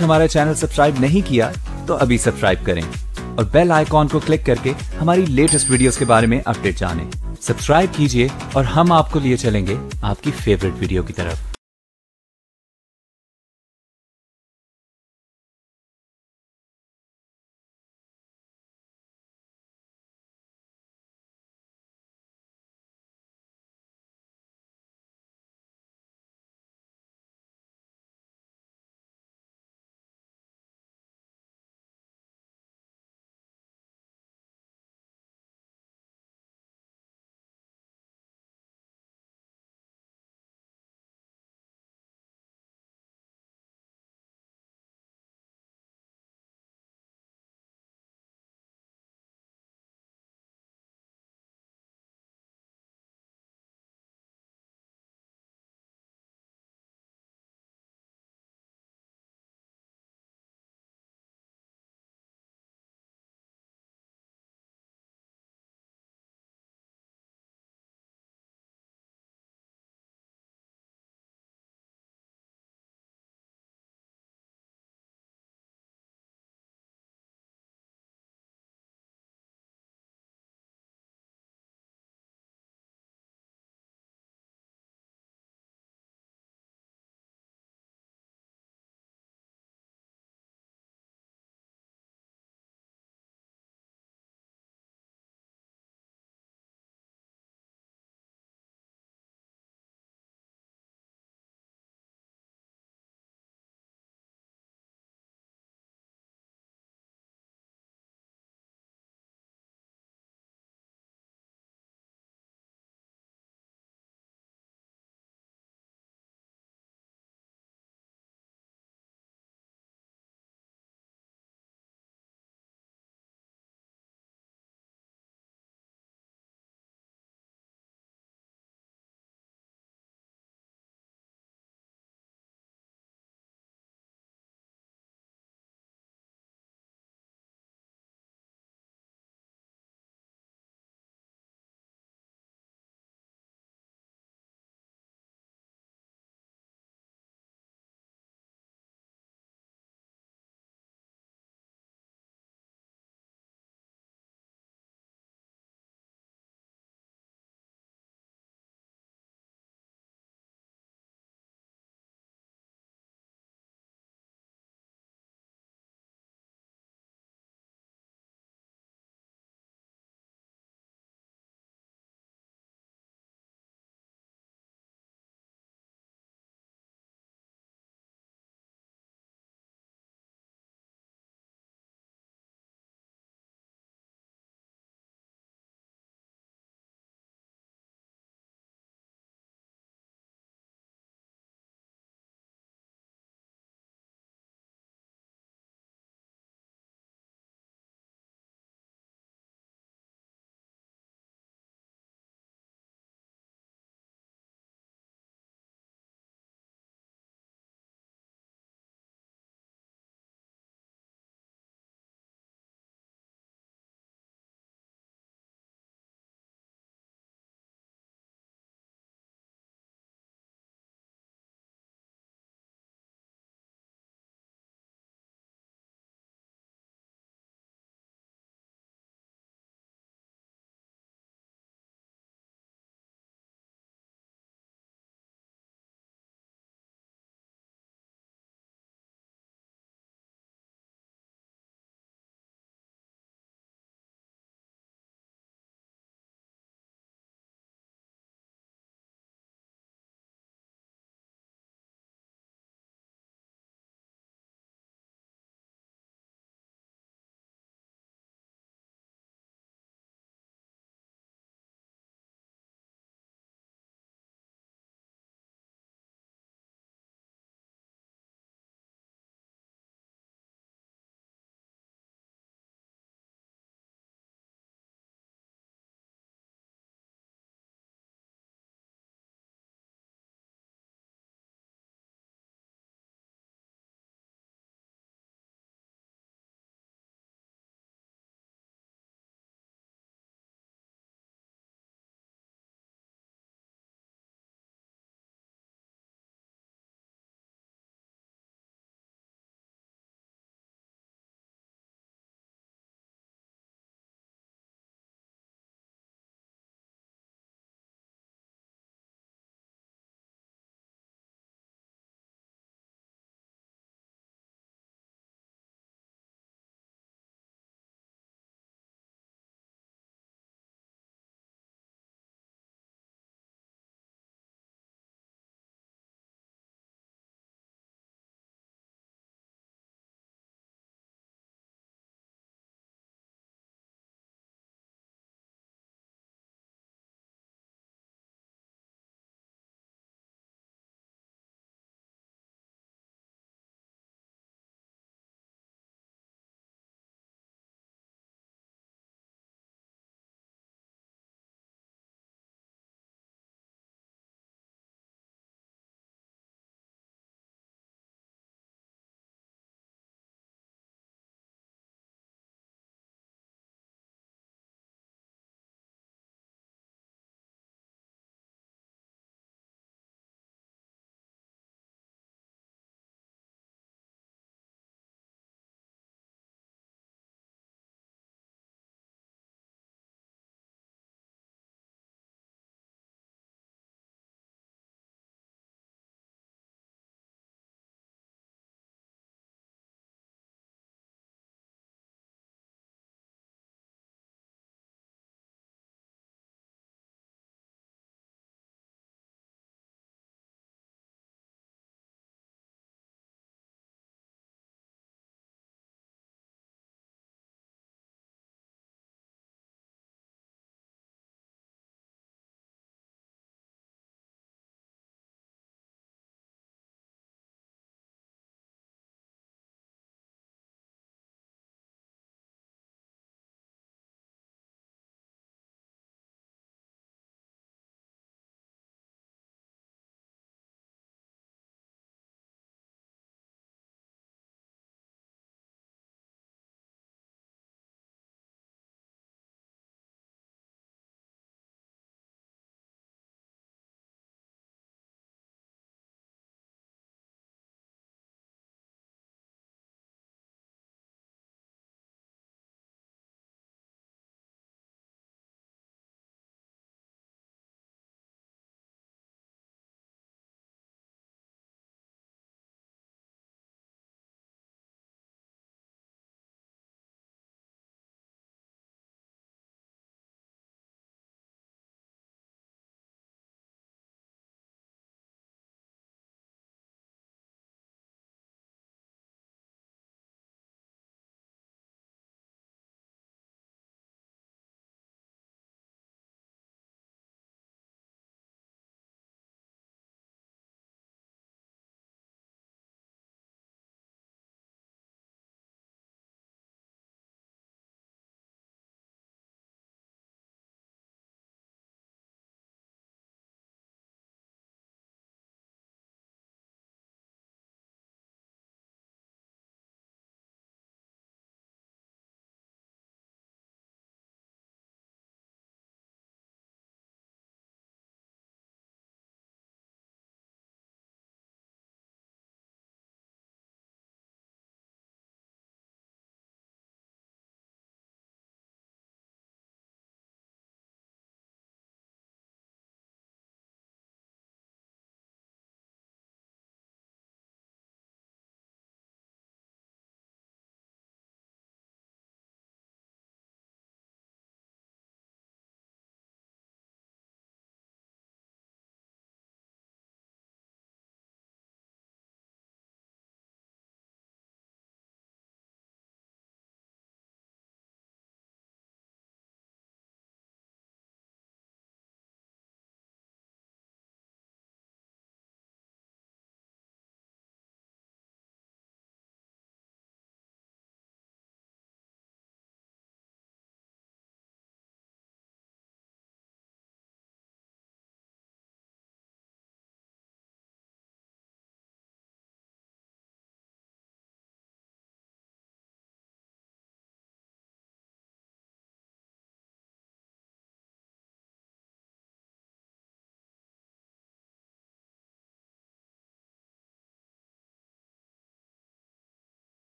तक हमारा channel subscribe नहीं किया तो अभी सब्सक्राइब करें और बेल आइकॉन को क्लिक करके हमारी लेटेस्ट वीडियोस के बारे में अपडेट जानें। सब्सक्राइब कीजिए और हम आपको लिए चलेंगे आपकी फेवरेट वीडियो की तरफ।